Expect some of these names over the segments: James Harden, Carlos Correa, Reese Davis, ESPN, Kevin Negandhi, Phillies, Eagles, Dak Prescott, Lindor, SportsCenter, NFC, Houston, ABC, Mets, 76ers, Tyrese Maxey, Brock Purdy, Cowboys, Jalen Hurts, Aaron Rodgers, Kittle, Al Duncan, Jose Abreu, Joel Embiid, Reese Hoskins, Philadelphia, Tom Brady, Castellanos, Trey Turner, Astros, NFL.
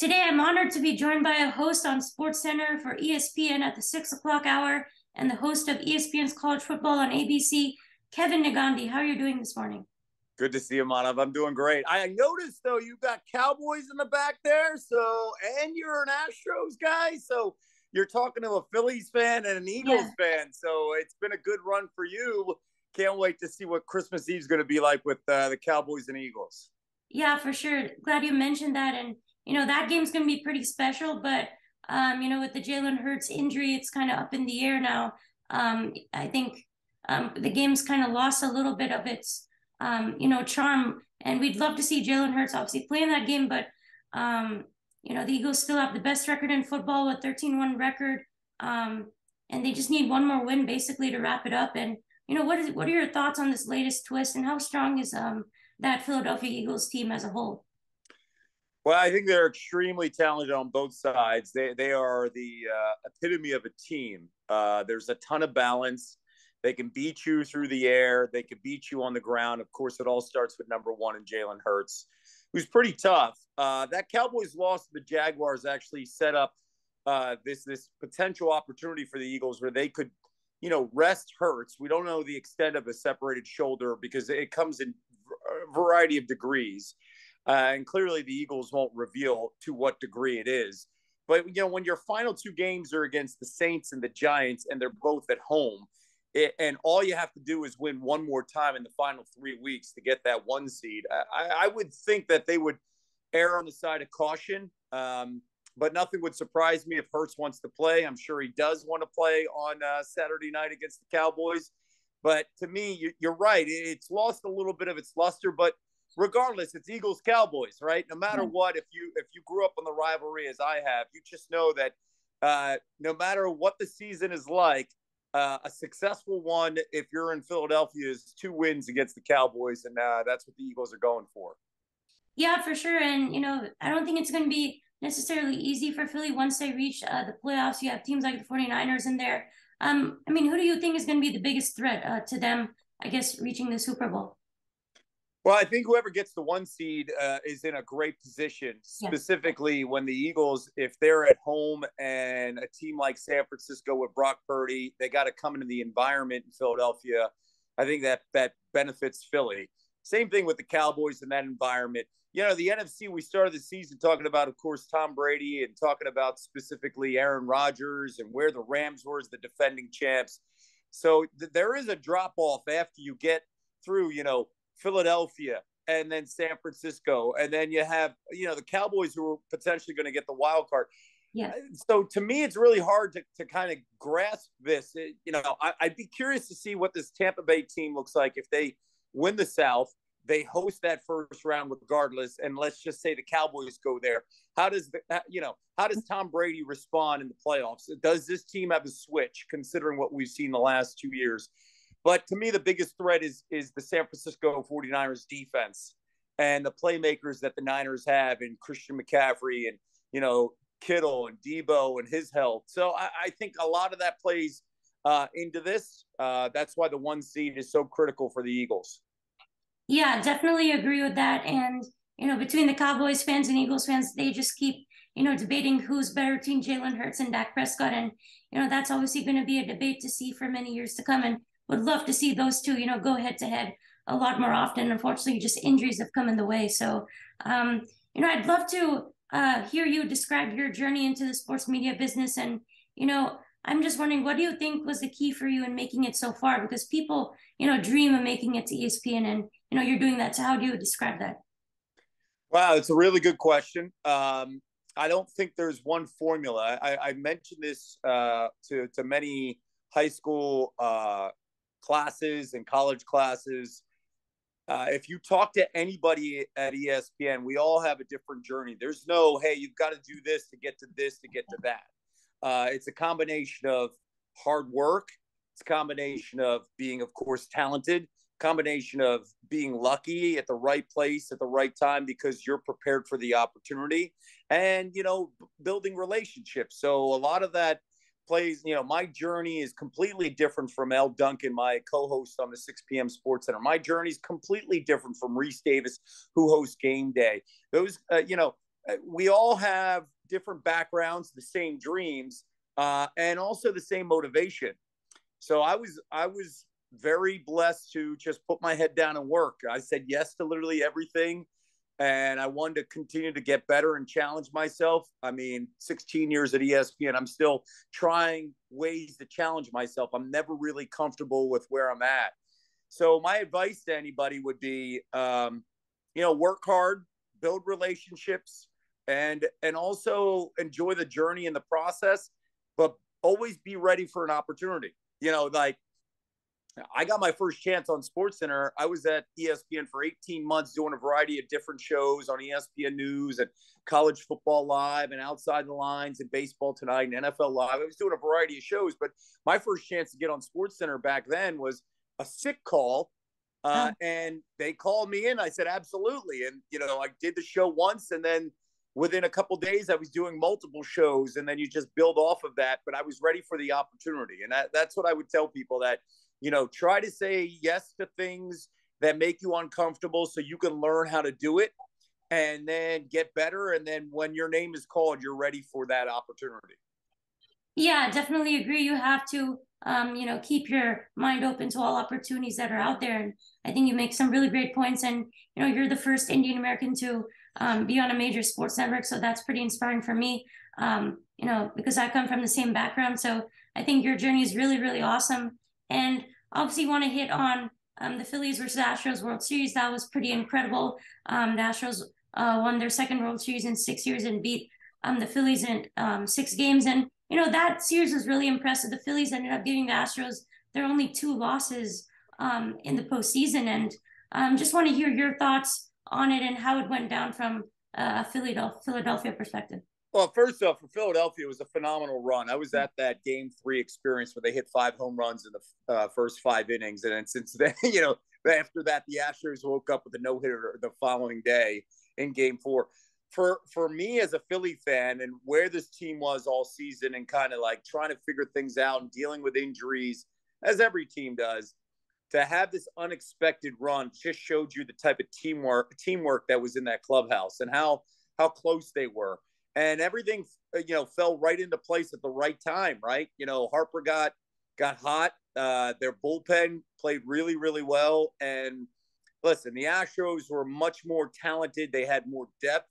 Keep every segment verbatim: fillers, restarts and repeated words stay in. Today, I'm honored to be joined by a host on SportsCenter for E S P N at the six o'clock hour and the host of E S P N's College Football on A B C, Kevin Negandhi. How are you doing this morning? Good to see you, Manav. I'm doing great. I noticed, though, you've got Cowboys in the back there, so and you're an Astros guy, so you're talking to a Phillies fan and an Eagles yeah. fan, so it's been a good run for you. Can't wait to see what Christmas Eve is going to be like with uh, the Cowboys and Eagles. Yeah, for sure. Glad you mentioned that. And, you know, that game's going to be pretty special. But, um, you know, with the Jalen Hurts injury, it's kind of up in the air now. Um, I think um, the game's kind of lost a little bit of its, um, you know, charm. And we'd love to see Jalen Hurts obviously play in that game. But, um, you know, the Eagles still have the best record in football with thirteen one record. Um, and they just need one more win, basically, to wrap it up. And, you know, what is what are your thoughts on this latest twist, and how strong is um that Philadelphia Eagles team as a whole? Well, I think they're extremely talented on both sides. They they are the uh, epitome of a team. Uh, there's a ton of balance. They can beat you through the air. They can beat you on the ground. Of course, it all starts with number one and Jalen Hurts, who's pretty tough. Uh, that Cowboys loss to the Jaguars actually set up uh, this this potential opportunity for the Eagles where they could, you know, rest Hurts. We don't know the extent of a separated shoulder because it comes in a variety of degrees. Uh, and clearly the Eagles won't reveal to what degree it is. But, you know, when your final two games are against the Saints and the Giants, and they're both at home, it, and all you have to do is win one more time in the final three weeks to get that one seed, I, I would think that they would err on the side of caution. Um, But nothing would surprise me if Hurts wants to play. I'm sure he does want to play on uh, Saturday night against the Cowboys. But to me, you're right. It's lost a little bit of its luster. But regardless, it's Eagles-Cowboys, right? No matter what, if you if you grew up on the rivalry as I have, you just know that uh, no matter what the season is like, uh, a successful one, if you're in Philadelphia, is two wins against the Cowboys. And uh, that's what the Eagles are going for. Yeah, for sure. And, you know, I don't think it's going to be necessarily easy for Philly once they reach uh, the playoffs. You have teams like the forty-niners in there. Um, I mean, who do you think is going to be the biggest threat uh, to them, I guess, reaching the Super Bowl? Well, I think whoever gets the one seed uh, is in a great position, specifically yeah. when the Eagles, if they're at home and a team like San Francisco with Brock Purdy, they got to come into the environment in Philadelphia. I think that that benefits Philly. Same thing with the Cowboys in that environment. You know, the N F C, we started the season talking about, of course, Tom Brady and talking about specifically Aaron Rodgers and where the Rams were as the defending champs. So th- there is a drop-off after you get through, you know, Philadelphia and then San Francisco. And then you have, you know, the Cowboys who are potentially going to get the wild card. Yeah. So to me, it's really hard to, to kind of grasp this. It, you know, I, I'd be curious to see what this Tampa Bay team looks like if they win the South. They host that first round regardless, and let's just say the Cowboys go there. How does the, you know, how does Tom Brady respond in the playoffs? Does this team have a switch, considering what we've seen the last two years? But to me, the biggest threat is is the San Francisco forty-niners defense and the playmakers that the Niners have in Christian McCaffrey and, you know, Kittle and Debo and his health. So I, I think a lot of that plays uh, into this. Uh, that's why the one seed is so critical for the Eagles. Yeah, definitely agree with that. And, you know, between the Cowboys fans and Eagles fans, they just keep, you know, debating who's better between Jalen Hurts and Dak Prescott. And, you know, that's obviously going to be a debate to see for many years to come, and would love to see those two, you know, go head to head a lot more often. Unfortunately, just injuries have come in the way. So, um, you know, I'd love to uh, hear you describe your journey into the sports media business. And, you know, I'm just wondering, what do you think was the key for you in making it so far? Because people, you know, dream of making it to E S P N, and, you know, you're doing that. So how do you describe that? Wow, it's a really good question. Um, I don't think there's one formula. I, I mentioned this uh, to, to many high school uh, classes and college classes. Uh, if you talk to anybody at E S P N, we all have a different journey. There's no, hey, you've got to do this to get to this, to get to that. Uh, it's a combination of hard work. It's a combination of being, of course, talented, combination of being lucky at the right place at the right time because you're prepared for the opportunity, and, you know, b- building relationships. So a lot of that plays, you know, my journey is completely different from Al Duncan, my co-host on the six p.m. SportsCenter. My journey is completely different from Reese Davis, who hosts Game Day. Those, uh, you know, we all have different backgrounds, the same dreams, uh, and also the same motivation. So I was, I was very blessed to just put my head down and work. I said yes to literally everything. And I wanted to continue to get better and challenge myself. I mean, sixteen years at E S P N, I'm still trying ways to challenge myself. I'm never really comfortable with where I'm at. So my advice to anybody would be, um, you know, work hard, build relationships, and and also enjoy the journey and the process, but always be ready for an opportunity. You know, like, I got my first chance on SportsCenter. I was at E S P N for eighteen months doing a variety of different shows on E S P N News and College Football Live and Outside the Lines and Baseball Tonight and N F L Live. I was doing a variety of shows, but my first chance to get on SportsCenter back then was a sick call. Uh, oh. And they called me in. I said, absolutely. And, you know, I did the show once, and then within a couple of days I was doing multiple shows, and then you just build off of that. But I was ready for the opportunity. And that, that's what I would tell people, that, you know, try to say yes to things that make you uncomfortable so you can learn how to do it and then get better. And then when your name is called, you're ready for that opportunity. Yeah, definitely agree. You have to, um, you know, keep your mind open to all opportunities that are out there. And I think you make some really great points. And, you know, you're the first Indian American to um, be on a major sports network. So that's pretty inspiring for me, um, you know, because I come from the same background. So I think your journey is really, really awesome. And obviously want to hit on um, the Phillies versus Astros World Series. That was pretty incredible. Um, the Astros uh, won their second World Series in six years and beat um, the Phillies in um, six games. And, you know, that series was really impressive. The Phillies ended up giving the Astros their only two losses um, in the postseason. And um, just want to hear your thoughts on it and how it went down from a Philadelphia perspective. Well, first off, for Philadelphia, it was a phenomenal run. I was at that game three experience where they hit five home runs in the uh, first five innings. And then since then, you know, after that, the Astros woke up with a no-hitter the following day in game four. For for me as a Philly fan, and where this team was all season and kind of like trying to figure things out and dealing with injuries, as every team does, to have this unexpected run just showed you the type of teamwork teamwork that was in that clubhouse and how how close they were. And everything, you know, fell right into place at the right time, right? You know, Harper got got hot. Uh, their bullpen played really, really well. And listen, the Astros were much more talented. They had more depth,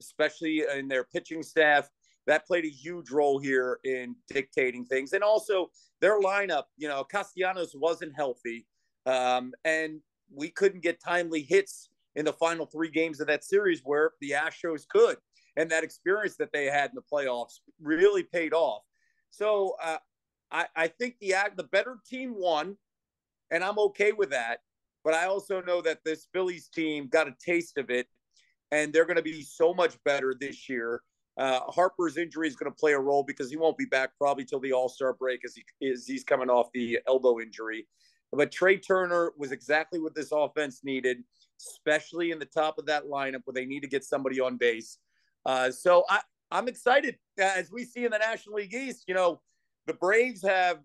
especially in their pitching staff. That played a huge role here in dictating things. And also their lineup, you know, Castellanos wasn't healthy. Um, and we couldn't get timely hits in the final three games of that series where the Astros could. And that experience that they had in the playoffs really paid off. So uh, I, I think the the better team won, and I'm okay with that. But I also know that this Phillies team got a taste of it, and they're going to be so much better this year. Uh, Harper's injury is going to play a role because he won't be back probably till the All-Star break as, he, as he's coming off the elbow injury. But Trey Turner was exactly what this offense needed, especially in the top of that lineup where they need to get somebody on base. Uh, so I, I'm excited. As we see in the National League East, you know, the Braves have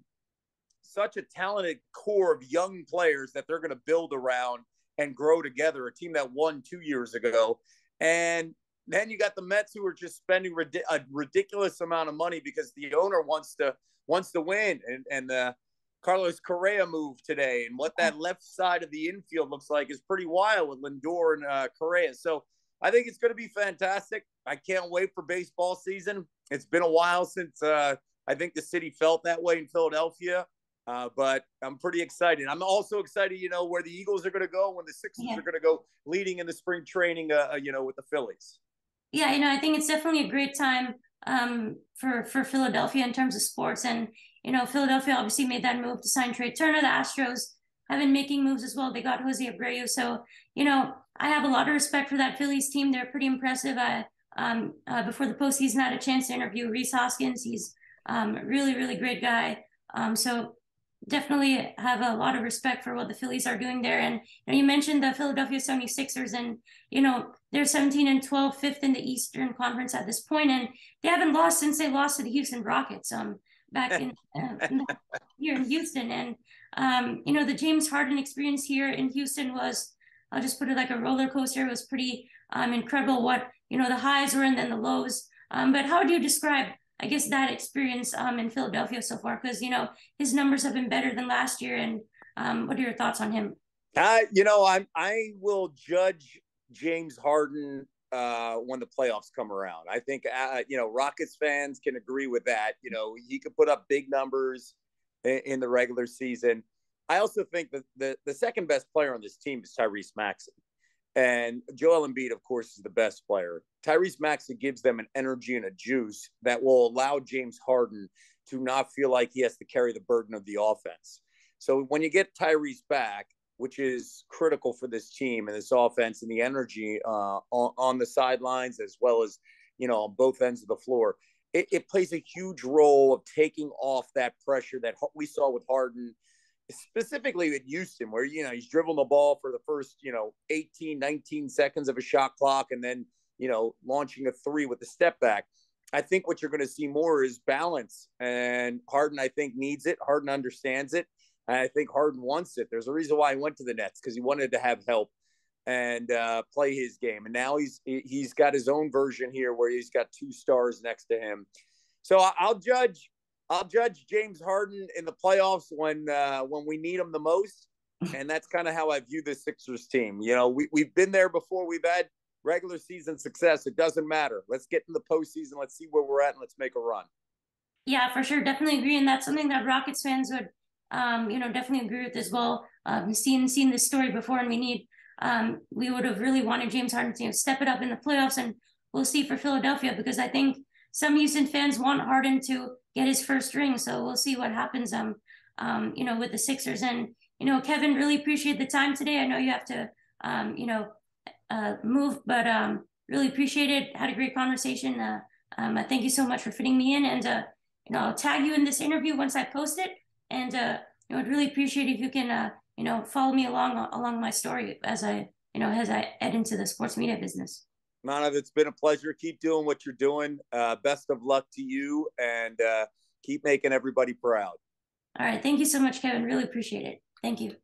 such a talented core of young players that they're going to build around and grow together, a team that won two years ago. And then you got the Mets, who are just spending rid- a ridiculous amount of money because the owner wants to wants to win. And, and the Carlos Correa move today and what that left side of the infield looks like is pretty wild with Lindor and uh, Correa. So I think it's going to be fantastic. I can't wait for baseball season. It's been a while since uh, I think the city felt that way in Philadelphia, uh, but I'm pretty excited. I'm also excited, you know, where the Eagles are going to go, when the Sixers yeah. are going to go leading in the spring training, uh, you know, with the Phillies. Yeah, you know, I think it's definitely a great time um, for, for Philadelphia in terms of sports. And, you know, Philadelphia obviously made that move to sign Trey Turner. The Astros have been making moves as well. They got Jose Abreu. So, you know, I have a lot of respect for that Phillies team. They're pretty impressive. I, um, uh, before the postseason, I had a chance to interview Reese Hoskins. He's um, a really, really great guy. Um, so definitely have a lot of respect for what the Phillies are doing there. And you know, you mentioned the Philadelphia seventy-sixers, and, you know, they're seventeen and twelve, fifth in the Eastern Conference at this point. And they haven't lost since they lost to the Houston Rockets um, back in, uh, in the, here in Houston. And, um, you know, the James Harden experience here in Houston was, I'll just put it like a roller coaster. It was pretty um, incredible what, you know, the highs were and then the lows. Um, but how would you describe, I guess, that experience um, in Philadelphia so far? Because, you know, his numbers have been better than last year. And um, what are your thoughts on him? Uh, you know, I I will judge James Harden uh, when the playoffs come around. I think, uh, you know, Rockets fans can agree with that. You know, he could put up big numbers in, in the regular season. I also think that the, the second best player on this team is Tyrese Maxey. And Joel Embiid, of course, is the best player. Tyrese Maxey gives them an energy and a juice that will allow James Harden to not feel like he has to carry the burden of the offense. So when you get Tyrese back, which is critical for this team and this offense and the energy uh, on, on the sidelines, as well as, you know, on both ends of the floor, it, it plays a huge role of taking off that pressure that we saw with Harden, specifically at Houston, where, you know, he's dribbling the ball for the first, you know, eighteen, nineteen seconds of a shot clock and then, you know, launching a three with a step back. I think what you're going to see more is balance. And Harden, I think, needs it. Harden understands it. And I think Harden wants it. There's a reason why he went to the Nets, because he wanted to have help and uh, play his game. And now he's he's got his own version here where he's got two stars next to him. So I'll judge. I'll judge James Harden in the playoffs when uh, when we need him the most, and that's kind of how I view the Sixers team. You know, we, we've been there before. We've had regular season success. It doesn't matter. Let's get in the postseason. Let's see where we're at, and let's make a run. Yeah, for sure. Definitely agree, and that's something that Rockets fans would, um, you know, definitely agree with as well. Um, seen seen this story before, and we need um, we would have really wanted James Harden to, you know, step it up in the playoffs, and we'll see for Philadelphia, because I think some Houston fans want Harden to get his first ring. So we'll see what happens, um, um, you know, with the Sixers. And, you know, Kevin, really appreciate the time today. I know you have to, um, you know, uh, move, but um, really appreciate it. Had a great conversation. Uh, um, I thank you so much for fitting me in. And, uh, you know, I'll tag you in this interview once I post it. And, uh, you know, I'd really appreciate if you can, uh, you know, follow me along along my story as I, you know, as I head into the sports media business. Manav, it's been a pleasure. Keep doing what you're doing. Uh, best of luck to you, and uh, keep making everybody proud. All right. Thank you so much, Kevin. Really appreciate it. Thank you.